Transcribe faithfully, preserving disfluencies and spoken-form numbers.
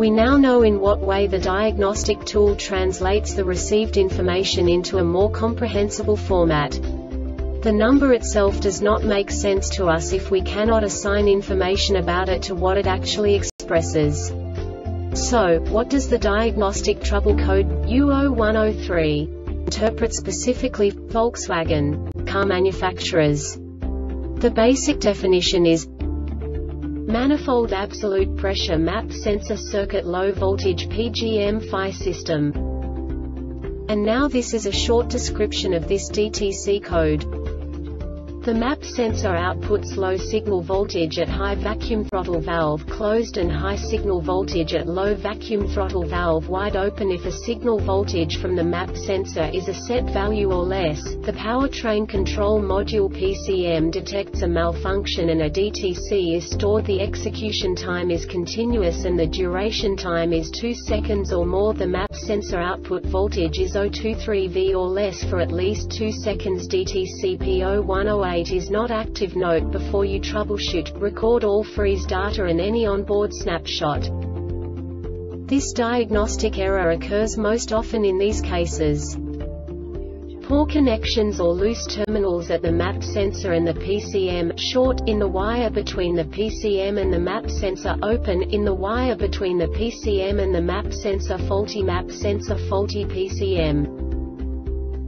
We now know in what way the diagnostic tool translates the received information into a more comprehensible format. The number itself does not make sense to us if we cannot assign information about it to what it actually expresses. So, what does the diagnostic trouble code U zero one zero three interpret specifically for Volkswagen car manufacturers? The basic definition is manifold absolute pressure map sensor circuit low voltage P G M F I system. And now this is a short description of this D T C code. The map sensor outputs low signal voltage at high vacuum throttle valve closed and high signal voltage at low vacuum throttle valve wide open. If a signal voltage from the map sensor is a set value or less, the powertrain control module P C M detects a malfunction and a D T C is stored. The execution time is continuous and the duration time is two seconds or more. The map sensor output voltage is zero point two three volts or less for at least two seconds. D T C P zero one zero eight is not active. Note: before you troubleshoot, record all freeze data and any onboard snapshot. This diagnostic error occurs most often in these cases: poor connections or loose terminals at the map sensor and the P C M, short in the wire between the P C M and the map sensor, open in the wire between the P C M and the map sensor, faulty map sensor, faulty P C M.